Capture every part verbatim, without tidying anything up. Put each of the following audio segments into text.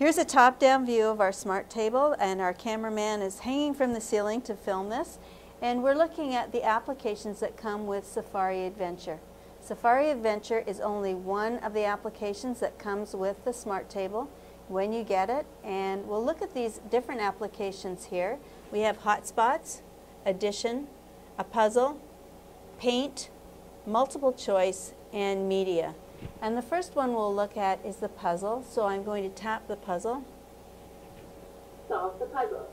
Here's a top-down view of our smart table, and our cameraman is hanging from the ceiling to film this. And we're looking at the applications that come with Safari Adventure. Safari Adventure is only one of the applications that comes with the smart table when you get it. And we'll look at these different applications here. We have hotspots, addition, a puzzle, paint, multiple choice, and media. And the first one we'll look at is the puzzle. So I'm going to tap the puzzle. Solve the puzzle.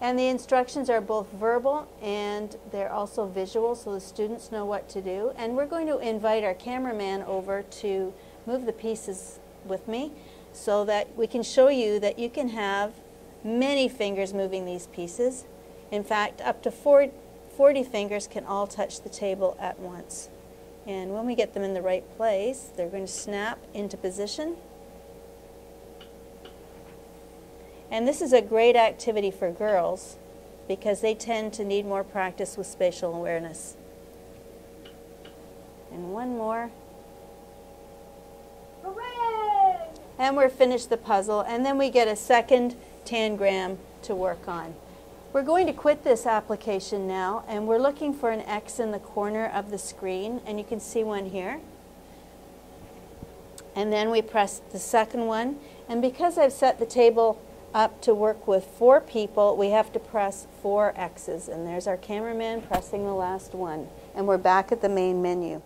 And the instructions are both verbal and they're also visual, so the students know what to do. And we're going to invite our cameraman over to move the pieces with me so that we can show you that you can have many fingers moving these pieces. In fact, up to forty fingers can all touch the table at once. And when we get them in the right place, they're going to snap into position. And this is a great activity for girls because they tend to need more practice with spatial awareness. And one more. Hooray! And we're finished the puzzle, and then we get a second tangram to work on. We're going to quit this application now, and we're looking for an X in the corner of the screen, and you can see one here. And then we press the second one, and because I've set the table up to work with four people, we have to press four X's, and there's our cameraman pressing the last one, and we're back at the main menu.